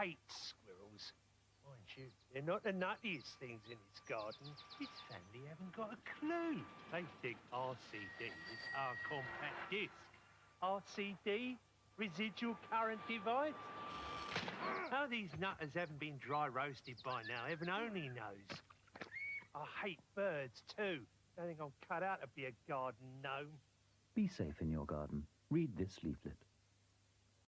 hate squirrels. Mind you, they're not the nuttiest things in his garden. His family haven't got a clue. They think RCD is our compact disc. RCD, residual current device. How these nutters haven't been dry roasted by now, heaven only knows. I hate birds too. Don't think I'm cut out to be a garden gnome. Be safe in your garden. Read this leaflet.